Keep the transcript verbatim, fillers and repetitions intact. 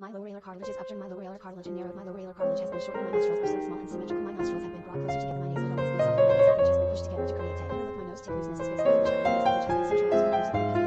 Myloareolar cartilage is ruptured. Myloareolar cartilage and narrowed. Myloareolar cartilage has been shortened. My nostrils are so small and symmetrical. My nostrils have been brought closer together. My nasal bone has been softened. My esophagus has been pushed together to create a. I look my nose to looseness is basically the which has been centralized.